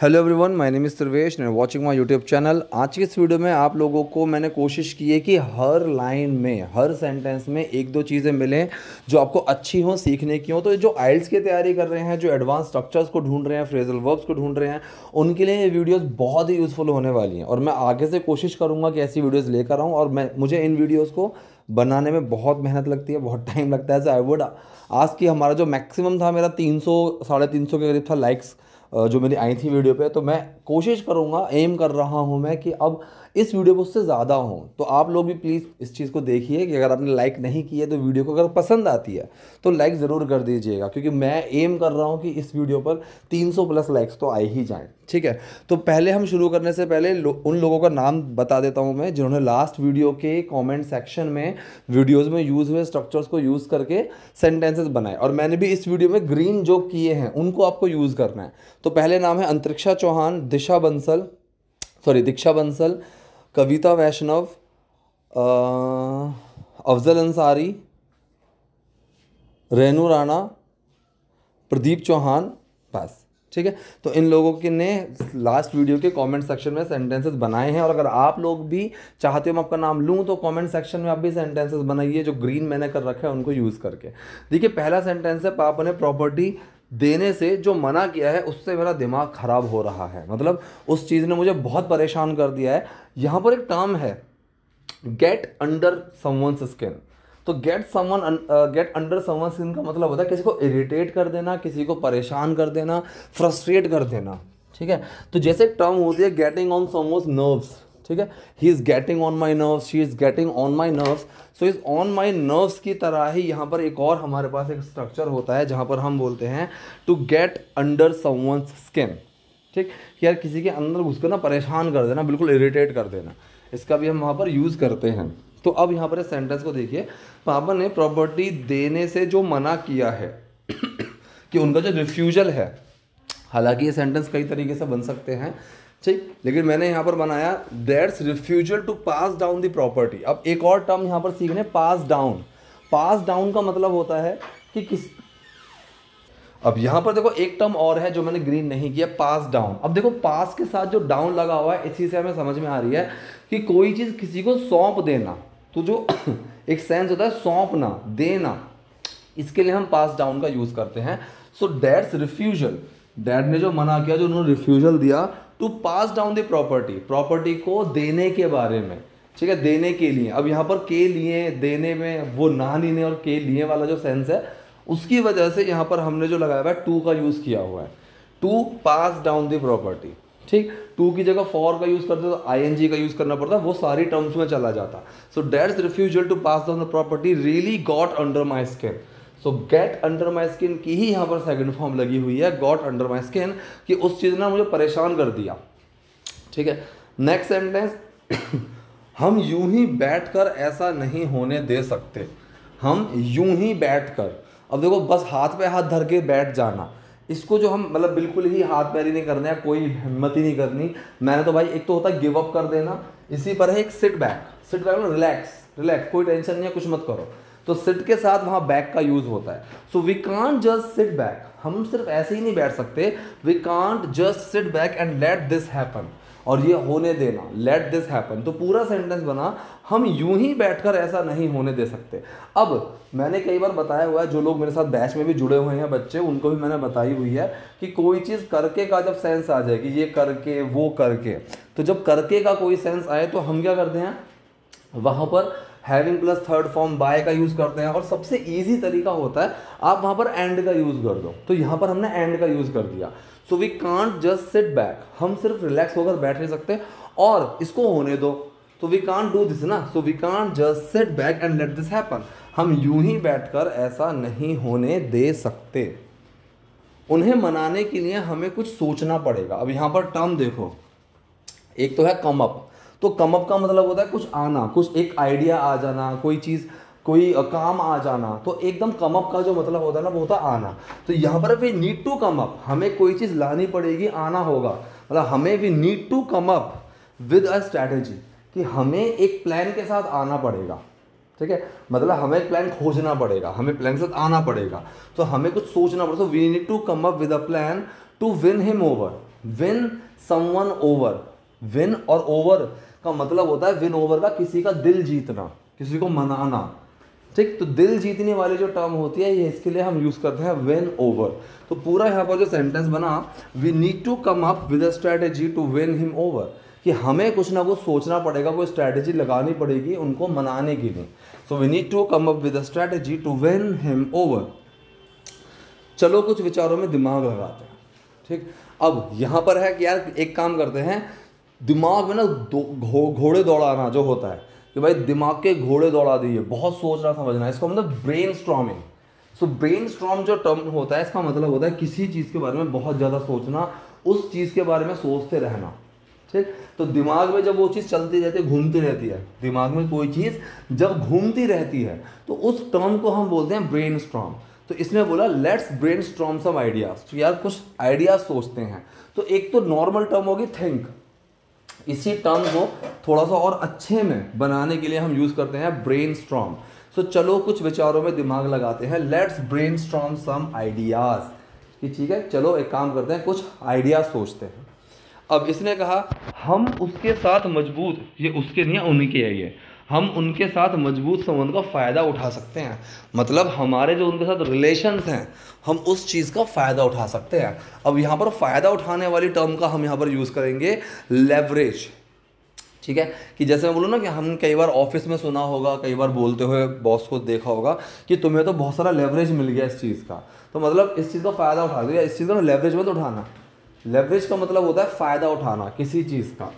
Hello everyone, my name is Sarvesh and watching my YouTube channel. आज की इस video में आप लोगों को मैंने कोशिश की है कि हर लाइन में, हर सेंटेंस में एक दो चीज़ें मिलें जो आपको अच्छी हों, सीखने की हों। तो जो आइल्स की तैयारी कर रहे हैं, जो एडवांस स्ट्रक्चर्स को ढूंढ रहे हैं, फ्रेजल वर्ब्स को ढूंढ रहे हैं, उनके लिए ये वीडियोज़ बहुत ही यूज़फुल होने वाली हैं। और मैं आगे से कोशिश करूँगा कि ऐसी वीडियोज़ लेकर आऊँ। और मुझे इन वीडियोज़ को बनाने में बहुत मेहनत लगती है, बहुत टाइम लगता है। आई वुड आज की हमारा जो मैक्सिमम था मेरा 300-350 के करीब था लाइक्स जो मेरी आई थी वीडियो पे। तो मैं कोशिश करूँगा, एम कर रहा हूँ मैं कि अब इस वीडियो पर उससे ज़्यादा हो। तो आप लोग भी प्लीज़ इस चीज़ को देखिए कि अगर आपने लाइक नहीं किया तो वीडियो को अगर पसंद आती है तो लाइक ज़रूर कर दीजिएगा, क्योंकि मैं एम कर रहा हूँ कि इस वीडियो पर 300+ लाइक्स तो आए ही जाएँ। ठीक है, तो पहले हम शुरू करने से पहले उन लोगों का नाम बता देता हूँ मैं जिन्होंने लास्ट वीडियो के कॉमेंट सेक्शन में वीडियोज़ में यूज़ हुए स्ट्रक्चर्स को यूज़ करके सेंटेंसेस बनाए। और मैंने भी इस वीडियो में ग्रीन जो किए हैं उनको आपको यूज़ करना है। तो पहले नाम है अंतरिक्षा चौहान, दीक्षा बंसल, कविता वैष्णव, अफजल अंसारी, रेनू राणा, प्रदीप चौहान। बस, ठीक है। तो इन लोगों के ने लास्ट वीडियो के कमेंट सेक्शन में सेंटेंसेस बनाए हैं। और अगर आप लोग भी चाहते हो मैं आपका नाम लूँ तो कमेंट सेक्शन में आप भी सेंटेंसेस बनाइए जो ग्रीन मैंने कर रखा है उनको यूज़ करके। देखिए, पहला सेंटेंस है, पापा ने प्रॉपर्टी देने से जो मना किया है उससे मेरा दिमाग ख़राब हो रहा है। मतलब उस चीज़ ने मुझे बहुत परेशान कर दिया है। यहाँ पर एक टर्म है, गेट अंडर समवन्स स्किन। तो गेट अंडर समवन्स स्किन का मतलब होता है किसी को इरिटेट कर देना, किसी को परेशान कर देना, फ्रस्ट्रेट कर देना। ठीक है, तो जैसे एक टर्म होती है गेटिंग ऑन समवन्स नर्व्स। ठीक है, he is getting on my nerves, she is getting on my nerves, so is on my nerves की तरह ही यहाँ पर एक और हमारे पास एक स्ट्रक्चर होता है जहाँ पर हम बोलते हैं to get under someone's skin. ठीक, यार किसी के अंदर घुसकर ना परेशान कर देना, बिल्कुल इरिटेट कर देना, इसका भी हम वहाँ पर यूज़ करते हैं। तो अब यहाँ पर इस सेंटेंस को देखिए, पापा ने प्रॉपर्टी देने से जो मना किया है कि उनका जो रिफ्यूजल है। हालांकि ये सेंटेंस कई तरीके से बन सकते हैं, ठीक, लेकिन मैंने यहाँ पर बनाया theirs refusal to pass down the property. अब एक और टर्म यहाँ पर सीखने, पास डाउन। पास डाउन का मतलब होता है कि किस, अब यहाँ पर देखो एक टर्म और है जो मैंने ग्रीन नहीं किया, पास डाउन। अब देखो पास के साथ जो डाउन लगा हुआ है, इसी से हमें समझ में आ रही है कि कोई चीज़ किसी को सौंप देना। तो जो एक सेंस होता है सौंपना, देना, इसके लिए हम पास डाउन का यूज़ करते हैं। सो डैड्स रिफ्यूजल, डैड ने जो मना किया, जो उन्होंने रिफ्यूजल दिया to pass down the property, property को देने के बारे में। ठीक है, देने के लिए। अब यहाँ पर के लिए, देने में, वो ना लेने और के लिए वाला जो सेंस है उसकी वजह से यहाँ पर हमने जो लगाया हुआ है टू का यूज़ किया हुआ है, to pass down the property. ठीक, टू की जगह फॉर का यूज़ करते तो आईएनजी का यूज़ करना पड़ता, वो सारी टर्म्स में चला जाता। So dad's refusal to pass down the property really got under my skin. So get under my skin की ही यहाँ पर सेकंड फॉर्म लगी हुई है, गॉट अंडर माई स्किन, कि उस चीज़ ने मुझे परेशान कर दिया। ठीक है, नेक्स्ट सेंटेंस, हम यूं ही बैठकर ऐसा नहीं होने दे सकते। हम यूं ही बैठकर, अब देखो बस हाथ पे हाथ धर के बैठ जाना, इसको जो हम मतलब बिल्कुल ही हाथ पैरी नहीं करना है, कोई हिम्मत ही नहीं करनी। मैंने तो भाई एक तो होता है गिव अप कर देना, इसी पर है एक सिट बैक में रिलैक्स, रिलैक्स, कोई टेंशन नहीं है, कुछ मत करो। तो सिट के साथ वहाँ बैक का यूज़ होता है। So we can't just sit back, हम सिर्फ ऐसे ही नहीं बैठ सकते। We can't just sit back and let this happen, और ये होने देना, लेट दिस हैपन। तो पूरा सेंटेंस बना, हम यूं ही बैठकर ऐसा नहीं होने दे सकते। अब मैंने कई बार बताया हुआ है, जो लोग मेरे साथ बैच में भी जुड़े हुए हैं बच्चे, उनको भी मैंने बताई हुई है कि कोई चीज़ करके का जब सेंस आ जाएगी, ये करके, वो करके, तो जब करके का कोई सेंस आए तो हम क्या करते हैं, वहाँ पर having plus third form by का यूज़ करते हैं। और सबसे ईजी तरीका होता है आप वहाँ पर एंड का यूज़ कर दो। तो यहाँ पर हमने एंड का यूज़ कर दिया। So we can't just sit back, हम सिर्फ रिलैक्स होकर बैठ नहीं सकते, और इसको होने दो। तो वी कांट डू दिस ना, so we can't just sit back and let this happen, हम यूं ही बैठकर ऐसा नहीं होने दे सकते। उन्हें मनाने के लिए हमें कुछ सोचना पड़ेगा। अब यहाँ पर टर्म देखो, एक तो है कम अप। तो कम अप का मतलब होता है कुछ आना, कुछ एक आइडिया आ जाना, कोई चीज़, कोई काम आ जाना। तो एकदम कम अप का जो मतलब होता है ना, वो होता है आना। तो यहाँ पर we need to come up, हमें कोई चीज़ लानी पड़ेगी, आना होगा। मतलब हमें we need to come up with a strategy, कि हमें एक प्लान के साथ आना पड़ेगा। ठीक है, मतलब हमें एक प्लान खोजना पड़ेगा, हमें प्लान के साथ आना पड़ेगा। तो हमें कुछ सोचना पड़ेगा। We need to come up with a plan to win him over. Win someone over, win और ओवर का मतलब होता है विन ओवर का किसी का दिल जीतना, किसी को मनाना, ठीक। तो दिल जीतने वाली जो टर्म होती है ये इसके लिए हम यूज़ करते हैं विन ओवर। तो पूरा यहाँ पर जो सेंटेंस बना, we need to come up with a strategy to win him over, कि हमें कुछ ना कुछ सोचना पड़ेगा, कोई स्ट्रैटेजी लगानी पड़ेगी उनको मनाने के लिए। So we need to come up with a strategy to win him over. चलो कुछ विचारों में दिमाग लगाते हैं, ठीक। अब यहाँ पर है कि यार एक काम करते हैं, दिमाग में ना घोड़े दौड़ाना जो होता है, कि भाई दिमाग के घोड़े दौड़ा दिए, बहुत सोचना समझना, इसको मतलब ब्रेनस्टॉर्मिंग। सो ब्रेनस्टॉर्म जो टर्म होता है इसका मतलब होता है किसी चीज़ के बारे में बहुत ज़्यादा सोचना, उस चीज़ के बारे में सोचते रहना, ठीक। तो दिमाग में जब वो चीज़ चलती रहती है, घूमती रहती है, दिमाग में कोई चीज़ जब घूमती रहती है तो उस टर्म को हम बोलते हैं ब्रेनस्टॉर्म। तो इसने बोला लेट्स ब्रेनस्टॉर्म सम आइडियाज़, तो यार कुछ आइडियाज़ सोचते हैं। तो एक तो नॉर्मल टर्म होगी थिंक, इसी टर्म को थोड़ा सा और अच्छे में बनाने के लिए हम यूज़ करते हैं ब्रेनस्टॉर्म। सो चलो कुछ विचारों में दिमाग लगाते हैं, लेट्स ब्रेनस्टॉर्म सम आइडियाज़, कि ठीक है चलो एक काम करते हैं, कुछ आइडियाज़ सोचते हैं। अब इसने कहा हम उसके साथ मजबूत, ये उसके नहीं उन्हीं के है, ये हम उनके साथ मजबूत संबंध का फ़ायदा उठा सकते हैं, मतलब हमारे जो उनके साथ रिलेशंस हैं हम उस चीज़ का फ़ायदा उठा सकते हैं। अब यहाँ पर फ़ायदा उठाने वाली टर्म का हम यहाँ पर यूज़ करेंगे लेवरेज, ठीक है। कि जैसे मैं बोलूँ ना कि हम कई बार ऑफिस में सुना होगा, कई बार बोलते हुए बॉस को देखा होगा कि तुम्हें तो बहुत सारा लेवरेज मिल गया इस चीज़ का, तो मतलब इस चीज़ का फ़ायदा उठा दो, या इस चीज़ का लेवरेज मत उठाना। लेवरेज का मतलब होता है फ़ायदा उठाना किसी चीज़ का,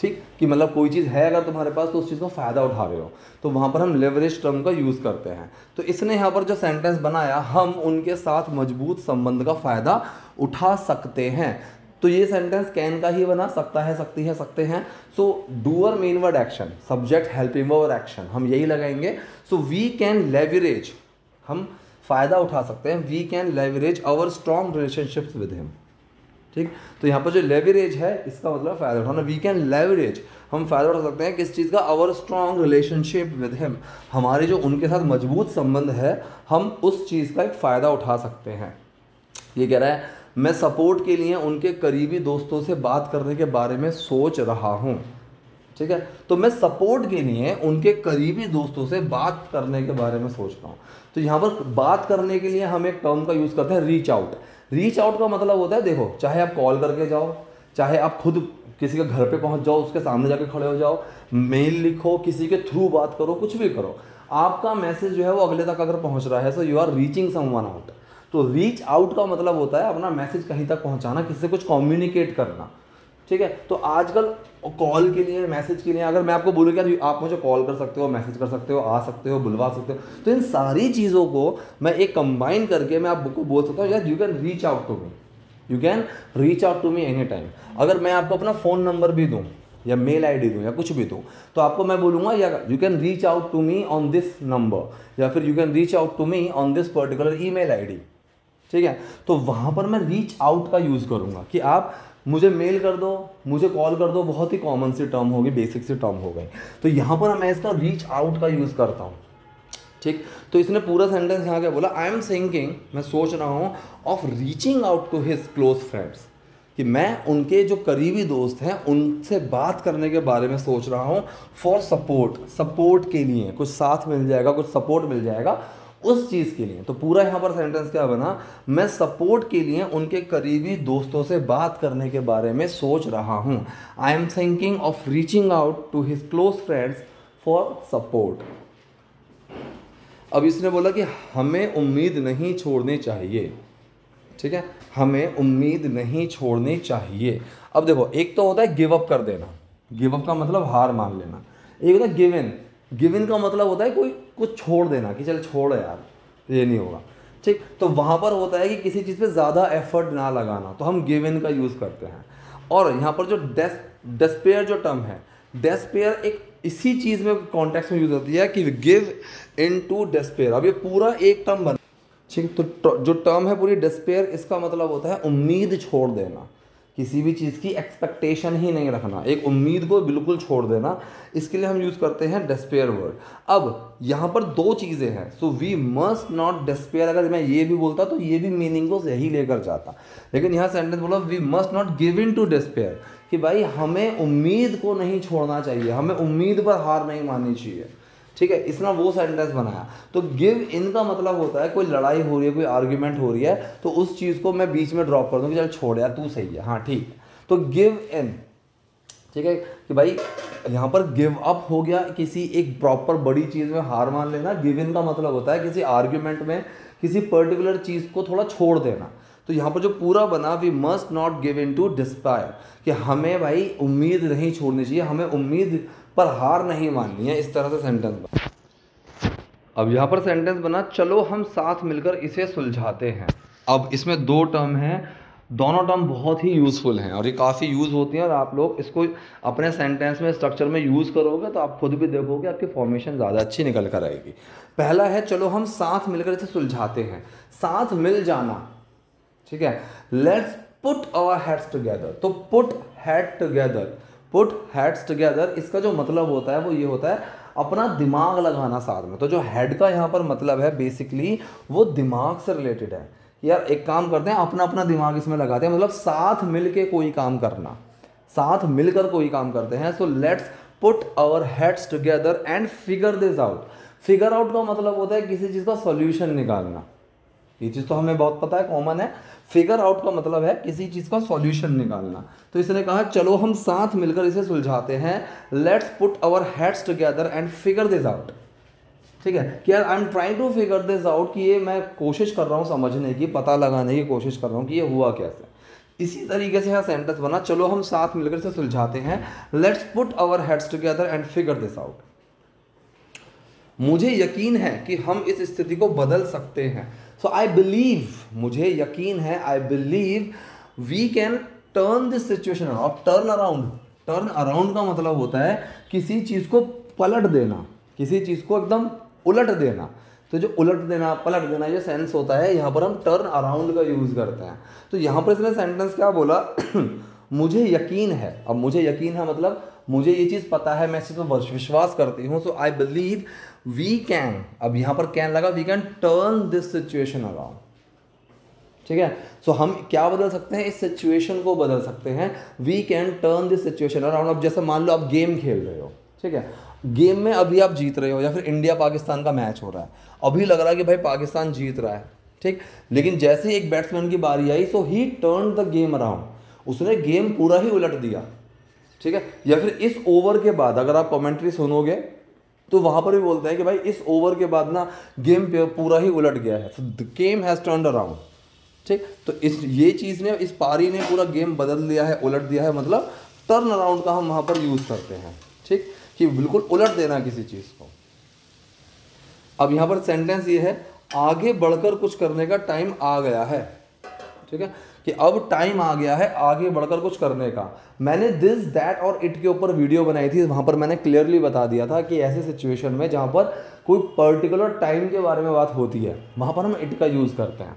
ठीक, कि मतलब कोई चीज़ है अगर तुम्हारे पास तो उस चीज़ का फ़ायदा उठा रहे हो, तो वहाँ पर हम लेवरेज टर्म का यूज़ करते हैं। तो इसने यहाँ पर जो सेंटेंस बनाया हम उनके साथ मजबूत संबंध का फ़ायदा उठा सकते हैं, तो ये सेंटेंस कैन का ही बना, सकता है, सकती है, सकते हैं। So doer main word action, subject helping word action, हम यही लगाएंगे। सो वी कैन लेवरेज, हम फ़ायदा उठा सकते हैं, we can leverage our strong relationships with him, ठीक। तो यहाँ पर जो लेवरेज है इसका मतलब फ़ायदा उठाना, वी कैन लेवरेज, हम फ़ायदा उठा सकते हैं किस चीज़ का, our strong relationship with him, हमारे जो उनके साथ मजबूत संबंध है हम उस चीज़ का एक फ़ायदा उठा सकते हैं। ये कह रहा है मैं सपोर्ट के लिए उनके करीबी दोस्तों से बात करने के बारे में सोच रहा हूँ, ठीक है। तो मैं सपोर्ट के लिए उनके करीबी दोस्तों से बात करने के बारे में सोच रहा हूँ। तो यहाँ पर बात करने के लिए हम एक टर्म का यूज़ करते हैं रीच आउट। रीच आउट का मतलब होता है, देखो चाहे आप कॉल करके जाओ, चाहे आप खुद किसी के घर पे पहुंच जाओ, उसके सामने जाके खड़े हो जाओ, मेल लिखो, किसी के थ्रू बात करो, कुछ भी करो, आपका मैसेज जो है वो अगले तक अगर पहुंच रहा है so you are reaching someone out. तो रीच आउट का मतलब होता है अपना मैसेज कहीं तक पहुँचाना, किसी से कुछ कम्युनिकेट करना, ठीक है। तो आजकल कॉल के लिए, मैसेज के लिए, अगर मैं आपको बोलूँ कि आप मुझे कॉल कर सकते हो, मैसेज कर सकते हो, आ सकते हो, बुलवा सकते हो, तो इन सारी चीज़ों को मैं एक कंबाइन करके मैं आपको बोल सकता हूँ यार you can reach out to me, you can reach out to me any time. अगर मैं आपको अपना फ़ोन नंबर भी दूँ या मेल आईडी दूँ या कुछ भी दूँ तो आपको मैं बोलूँगा यार you can reach out to me on this number, या फिर you can reach out to me on this particular email ID, ठीक है। तो वहाँ पर मैं रीच आउट का यूज़ करूँगा कि आप मुझे मेल कर दो, मुझे कॉल कर दो, बहुत ही कॉमन सी टर्म होगी, बेसिक सी टर्म हो गई। तो यहाँ पर मैं इसका रीच आउट का यूज़ करता हूँ, ठीक। तो इसने पूरा सेंटेंस यहाँ क्या बोला, आई एम थिंकिंग, मैं सोच रहा हूँ, of reaching out to his close friends, कि मैं उनके जो करीबी दोस्त हैं उनसे बात करने के बारे में सोच रहा हूँ फॉर सपोर्ट, सपोर्ट के लिए, कुछ साथ मिल जाएगा, कुछ सपोर्ट मिल जाएगा उस चीज़ के लिए। तो पूरा यहाँ पर सेंटेंस क्या बना, मैं सपोर्ट के लिए उनके करीबी दोस्तों से बात करने के बारे में सोच रहा हूँ, I am thinking of reaching out to his close friends for support. अब इसने बोला कि हमें उम्मीद नहीं छोड़नी चाहिए, ठीक है, हमें उम्मीद नहीं छोड़नी चाहिए। अब देखो एक तो होता है गिव अप कर देना, गिव अप का मतलब हार मान लेना, एक होता है गिव इन, गिव इन का मतलब होता है कोई कुछ छोड़ देना कि चल छोड़ यार ये नहीं होगा, ठीक। तो वहाँ पर होता है कि किसी चीज़ पे ज़्यादा एफर्ट ना लगाना, तो हम गिव इन का यूज़ करते हैं। और यहाँ पर जो डेस्पेयर जो टर्म है, डेस्पेयर एक इसी चीज़ में कॉन्टेक्स्ट में यूज़ होती है कि गिव इन टू डेस्पेयर। अब ये पूरा एक टर्म बना, ठीक। तो जो टर्म है पूरी डेस्पेयर, इसका मतलब होता है उम्मीद छोड़ देना, किसी भी चीज़ की एक्सपेक्टेशन ही नहीं रखना, एक उम्मीद को बिल्कुल छोड़ देना, इसके लिए हम यूज़ करते हैं डेस्पेयर वर्ड। अब यहाँ पर दो चीज़ें हैं, so we must not despair, अगर मैं ये भी बोलता तो ये भी मीनिंग को यही लेकर जाता, लेकिन यहाँ सेंटेंस बोला we must not give in to despair, कि भाई हमें उम्मीद को नहीं छोड़ना चाहिए, हमें उम्मीद पर हार नहीं माननी चाहिए, ठीक है, इसने वो सेंटेंस बनाया। तो गिव इन का मतलब होता है कोई लड़ाई हो रही है, कोई आर्ग्यूमेंट हो रही है, तो उस चीज़ को मैं बीच में ड्रॉप कर दूँ कि चल छोड़ यार तू सही है, हाँ ठीक है, तो गिव इन, ठीक है, कि भाई यहाँ पर गिव अप हो गया, किसी एक प्रॉपर बड़ी चीज़ में हार मान लेना। गिव इन का मतलब होता है किसी आर्ग्यूमेंट में किसी पर्टिकुलर चीज़ को थोड़ा छोड़ देना। तो यहाँ पर जो पूरा बना we must not give in to despair, कि हमें भाई उम्मीद नहीं छोड़नी चाहिए, हमें उम्मीद पर हार नहीं माननी है, इस तरह से सेंटेंस बना। अब यहाँ पर सेंटेंस बना चलो हम साथ मिलकर इसे सुलझाते हैं। अब इसमें दो टर्म हैं, दोनों टर्म बहुत ही यूज़फुल हैं और ये काफ़ी यूज़ होती हैं, और आप लोग इसको अपने सेंटेंस में स्ट्रक्चर में यूज़ करोगे तो आप खुद भी देखोगे आपकी फॉर्मेशन ज़्यादा अच्छी निकल कर आएगी। पहला है चलो हम साथ मिलकर इसे सुलझाते हैं, साथ मिल जाना, ठीक है, let's put our heads together. तो put head together, put heads together, इसका जो मतलब होता है वो ये होता है अपना दिमाग लगाना साथ में। तो जो हेड का यहाँ पर मतलब है बेसिकली वो दिमाग से रिलेटेड है, यार एक काम करते हैं अपना अपना दिमाग इसमें लगाते हैं, मतलब साथ मिल के कोई काम करना, साथ मिलकर कोई काम करते हैं। So let's put our heads together and figure this out. Figure out का मतलब होता है किसी चीज़ का सॉल्यूशन निकालना, ये चीज़ तो हमें बहुत पता है, कॉमन है। फिगर आउट का मतलब है किसी चीज़ का सॉल्यूशन निकालना। तो इसने कहा चलो हम साथ मिलकर इसे सुलझाते हैं, let's put our heads together and figure this out, ठीक है, कि यार I am trying to figure this out, कि ये मैं कोशिश कर रहा हूँ समझने की, पता लगाने की कोशिश कर रहा हूँ कि ये हुआ कैसे। इसी तरीके से यहाँ सेंटेंस बना चलो हम साथ मिलकर इसे सुलझाते हैं, let's put our heads together and figure this out. मुझे यकीन है कि हम इस स्थिति को बदल सकते हैं। सो आई बिलीव, मुझे यकीन है, I believe we can turn this situation around. Turn around, turn around का मतलब होता है किसी चीज़ को पलट देना, किसी चीज़ को एकदम उलट देना। तो जो उलट देना, पलट देना, ये सेंस होता है, यहाँ पर हम टर्न अराउंड का यूज़ करते हैं। तो यहाँ पर इसने सेंटेंस क्या बोला मुझे यकीन है। अब मुझे यकीन है मतलब मुझे ये चीज़ पता है, मैं इस चीज़ पर विश्वास करती हूँ। So I believe we can, अब यहाँ पर कैन लगा, we can turn this situation around, ठीक है। सो हम क्या बदल सकते हैं, इस सिचुएशन को बदल सकते हैं। We can turn this situation around. अब जैसे मान लो आप गेम खेल रहे हो, ठीक है, गेम में अभी आप जीत रहे हो, या फिर इंडिया पाकिस्तान का मैच हो रहा है, अभी लग रहा है कि भाई पाकिस्तान जीत रहा है, ठीक, लेकिन जैसे ही एक बैट्समैन की बारी आई so he turn the game around, उसने गेम पूरा ही उलट दिया, ठीक है। या फिर इस ओवर के बाद अगर आप कमेंट्री सुनोगे तो वहाँ पर भी बोलते हैं कि भाई इस ओवर के बाद ना गेम पूरा ही उलट गया है, the game has turned around, ठीक। तो इस ये चीज़ ने, इस पारी ने पूरा गेम बदल दिया है, उलट दिया है, मतलब टर्न अराउंड का हम वहाँ पर यूज़ करते हैं, ठीक, कि बिल्कुल उलट देना किसी चीज़ को। अब यहाँ पर सेंटेंस ये है आगे बढ़कर कुछ करने का टाइम आ गया है, ठीक है, कि अब टाइम आ गया है आगे बढ़कर कुछ करने का। मैंने दिस दैट और इट के ऊपर वीडियो बनाई थी, वहाँ पर मैंने क्लियरली बता दिया था कि ऐसे सिचुएशन में जहाँ पर कोई पर्टिकुलर टाइम के बारे में बात होती है वहाँ पर हम इट का यूज़ करते हैं,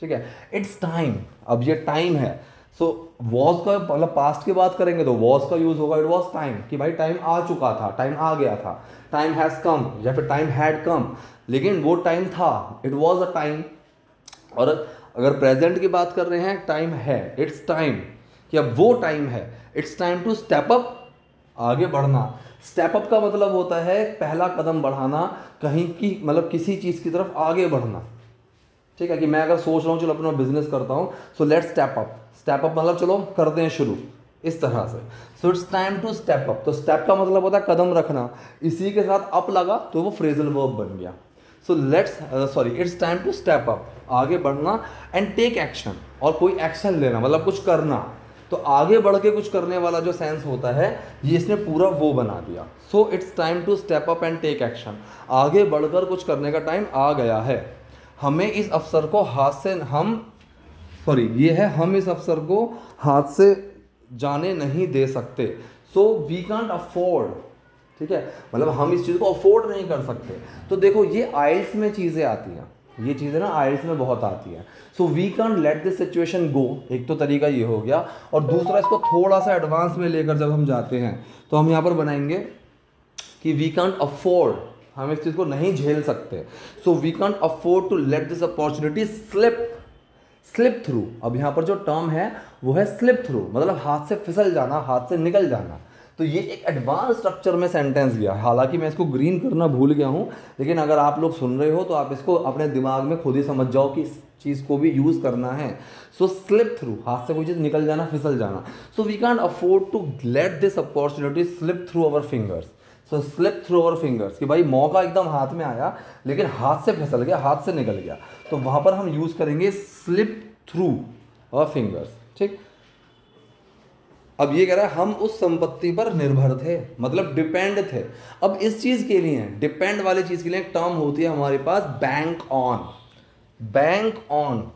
ठीक है, इट्स टाइम। अब ये टाइम है, सो वॉज का मतलब पास्ट की बात करेंगे तो वॉज का यूज़ होगा, इट वॉज टाइम, कि भाई टाइम आ चुका था, टाइम आ गया था, टाइम हैज़ कम, या फिर टाइम हैड कम, लेकिन वो टाइम था, इट वॉज अ टाइम। और अगर प्रेजेंट की बात कर रहे हैं टाइम है, इट्स टाइम, कि अब वो टाइम है, it's time to step up, आगे बढ़ना। स्टेप अप का मतलब होता है पहला कदम बढ़ाना, कहीं की मतलब किसी चीज़ की तरफ आगे बढ़ना, ठीक है, कि मैं अगर सोच रहा हूँ चलो अपना बिजनेस करता हूँ, so let's step up. Step up मतलब चलो करते हैं शुरू, इस तरह से। So it's time to step up, तो स्टेप का मतलब होता है कदम रखना, इसी के साथ अप लगा तो वो फ्रेजल वर्ब बन गया। So let's it's time to step up, आगे बढ़ना, एंड टेक एक्शन, और कोई एक्शन लेना मतलब कुछ करना। तो आगे बढ़ के कुछ करने वाला जो सेंस होता है ये इसने पूरा वो बना दिया। So it's time to step up and take action, आगे बढ़कर कुछ करने का टाइम आ गया है। हमें इस अवसर को हाथ से हम इस अवसर को हाथ से जाने नहीं दे सकते। सो वी कांट अफोर्ड, ठीक है, मतलब हम इस चीज़ को अफोर्ड नहीं कर सकते। तो देखो ये आइल्स में चीज़ें आती हैं, ये चीज़ें ना IELTS में बहुत आती है। So we can let this situation go, एक तो तरीका ये हो गया। और दूसरा, इसको थोड़ा सा एडवांस में लेकर जब हम जाते हैं तो हम यहाँ पर बनाएंगे कि वी कैंट अफोर्ड, हम इस चीज़ को नहीं झेल सकते। So we can't afford to let this opportunity slip through. अब यहाँ पर जो टर्म है वो है स्लिप थ्रू, मतलब हाथ से फिसल जाना, हाथ से निकल जाना। तो ये एक एडवांस स्ट्रक्चर में सेंटेंस गया। हालांकि मैं इसको ग्रीन करना भूल गया हूँ, लेकिन अगर आप लोग सुन रहे हो तो आप इसको अपने दिमाग में खुद ही समझ जाओ कि इस चीज़ को भी यूज़ करना है। सो स्लिप थ्रू, हाथ से कोई चीज़ निकल जाना, फिसल जाना। So we can't afford to let this opportunity slip through our fingers. So slip through our fingers कि भाई मौका एकदम हाथ में आया लेकिन हाथ से फिसल गया, हाथ से निकल गया। तो वहाँ पर हम यूज़ करेंगे स्लिप थ्रू आवर फिंगर्स। ठीक। अब ये कह रहा है हम उस संपत्ति पर निर्भर थे, मतलब डिपेंड थे। अब इस चीज़ के लिए, डिपेंड वाली चीज़ के लिए एक टर्म होती है हमारे पास, बैंक ऑन। बैंक ऑन,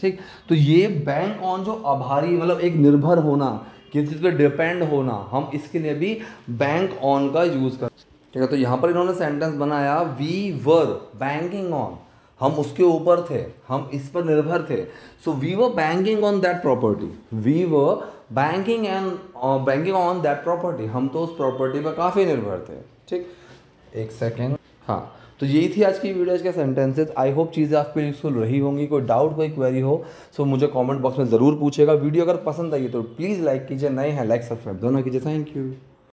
ठीक। तो ये बैंक ऑन जो आभारी, मतलब एक निर्भर होना, किसी चीज़ पर डिपेंड होना, हम इसके लिए भी बैंक ऑन का यूज़ कर। ठीक है। तो यहाँ पर इन्होंने सेंटेंस बनाया वी वर बैंकिंग ऑन, हम उसके ऊपर थे, हम इस पर निर्भर थे। So we were banking on that property, we were banking and banking on that property, हम तो उस प्रॉपर्टी पर काफ़ी निर्भर थे। ठीक, एक सेकेंड। हाँ, तो यही थी आज की वीडियोज़ के सेंटेंसेस। आई होप चीज़ें आपके लिए यूजफुल रही होंगी। कोई डाउट, कोई क्वेरी हो सो मुझे कमेंट बॉक्स में ज़रूर पूछेगा। वीडियो अगर पसंद आई तो प्लीज़ लाइक कीजिए, नए हैं लाइक सब्सक्राइब दोनों कीजिए। Thank you.